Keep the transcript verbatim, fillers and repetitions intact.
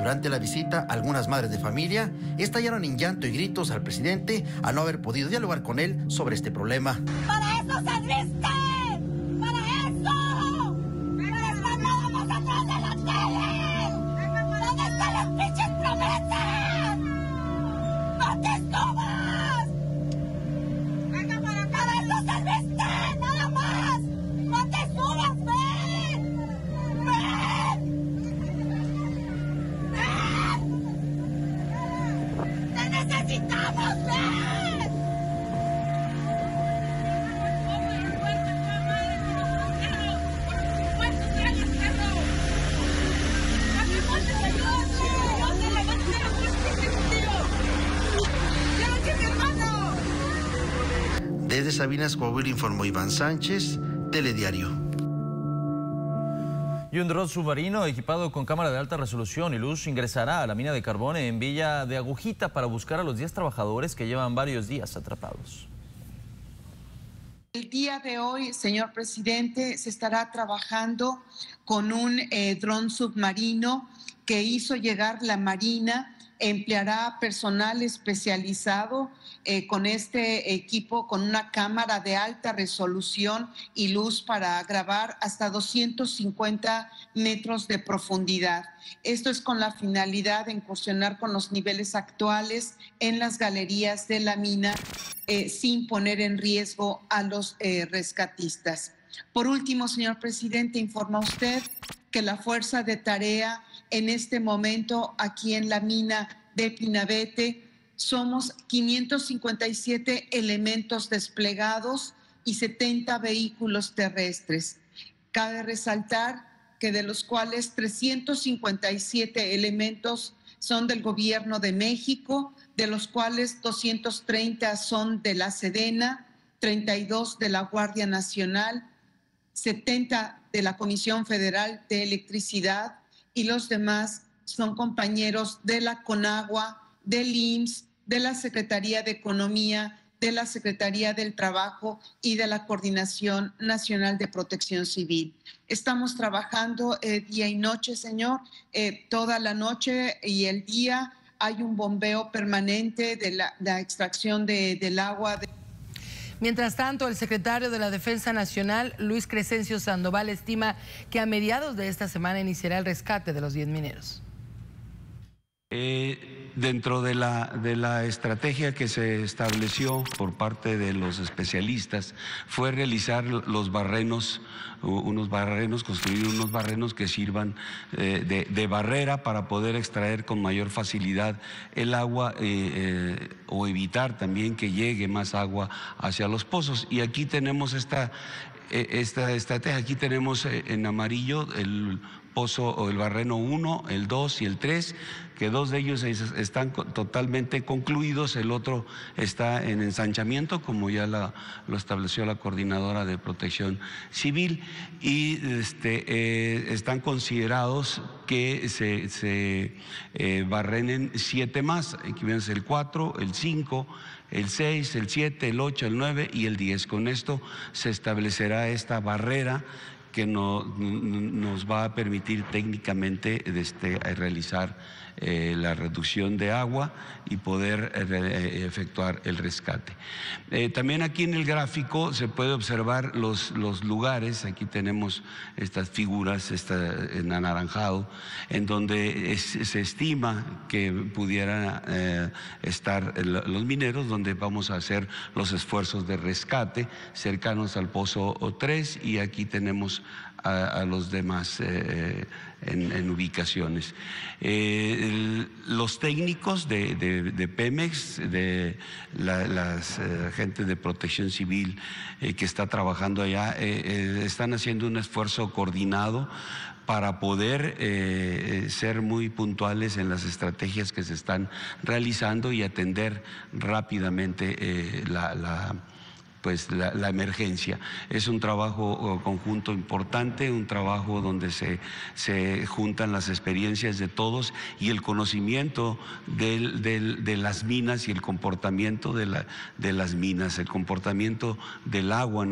Durante la visita, algunas madres de familia estallaron en llanto y gritos al presidente al no haber podido dialogar con él sobre este problema. ¡Para eso saliste! ¡Para eso! ¡Para estar nada más atrás de la tele! ¿Dónde están las pinches promesas? ¡No te subas! ¡Para eso saliste! ¡Nada más! ¡No te subas, ven! ¡Ven! ¡Necesitamos ver! Desde Sabinas, Coahuila, informó Iván Sánchez, Telediario. Y un dron submarino equipado con cámara de alta resolución y luz ingresará a la mina de carbón en Villa de Agujita para buscar a los diez trabajadores que llevan varios días atrapados. El día de hoy, señor presidente, se estará trabajando con un eh, dron submarino que hizo llegar la Marina. Empleará personal especializado eh, con este equipo, con una cámara de alta resolución y luz para grabar hasta doscientos cincuenta metros de profundidad. Esto es con la finalidad de incursionar con los niveles actuales en las galerías de la mina eh, sin poner en riesgo a los eh, rescatistas. Por último, señor presidente, informa usted que la fuerza de tarea en este momento aquí en la mina de Pinabete somos quinientos cincuenta y siete elementos desplegados y setenta vehículos terrestres. Cabe resaltar que de los cuales trescientos cincuenta y siete elementos son del Gobierno de México, de los cuales doscientos treinta son de la Sedena, treinta y dos de la Guardia Nacional, setenta de la Comisión Federal de Electricidad, y los demás son compañeros de la CONAGUA, del I M S S, de la Secretaría de Economía, de la Secretaría del Trabajo y de la Coordinación Nacional de Protección Civil. Estamos trabajando eh, día y noche, señor, eh, toda la noche y el día. Hay un bombeo permanente de la, la extracción de, del agua. De... Mientras tanto, el secretario de la Defensa Nacional, Luis Crescencio Sandoval, estima que a mediados de esta semana iniciará el rescate de los diez mineros. Eh, dentro de la, de la estrategia que se estableció por parte de los especialistas fue realizar los barrenos, unos barrenos, construir unos barrenos que sirvan eh, de, de barrera para poder extraer con mayor facilidad el agua eh, eh, o evitar también que llegue más agua hacia los pozos. Y aquí tenemos esta, eh, esta estrategia, aquí tenemos en amarillo el pozo o el barreno uno, el dos y el tres, que dos de ellos están totalmente concluidos, el otro está en ensanchamiento, como ya la, lo estableció la Coordinadora de Protección Civil, y este, eh, están considerados que se, se eh, barrenen siete más, aquí vienen el cuatro, el cinco, el seis, el siete, el ocho, el nueve y el diez. Con esto se establecerá esta barrera que no, nos va a permitir técnicamente este, realizar eh, la reducción de agua y poder eh, efectuar el rescate. Eh, también aquí en el gráfico se puede observar los, los lugares, aquí tenemos estas figuras esta, en anaranjado, en donde es, se estima que pudieran eh, estar los mineros, donde vamos a hacer los esfuerzos de rescate cercanos al pozo tres, y aquí tenemos A, a los demás eh, en, en ubicaciones. Eh, el, los técnicos de, de, de Pemex, de la, las eh, gente de Protección Civil eh, que está trabajando allá, eh, eh, están haciendo un esfuerzo coordinado para poder eh, ser muy puntuales en las estrategias que se están realizando y atender rápidamente eh, la... la pues la, la emergencia. Es un trabajo conjunto importante, un trabajo donde se, se juntan las experiencias de todos y el conocimiento del, del, de las minas y el comportamiento de, la, de las minas, el comportamiento del agua.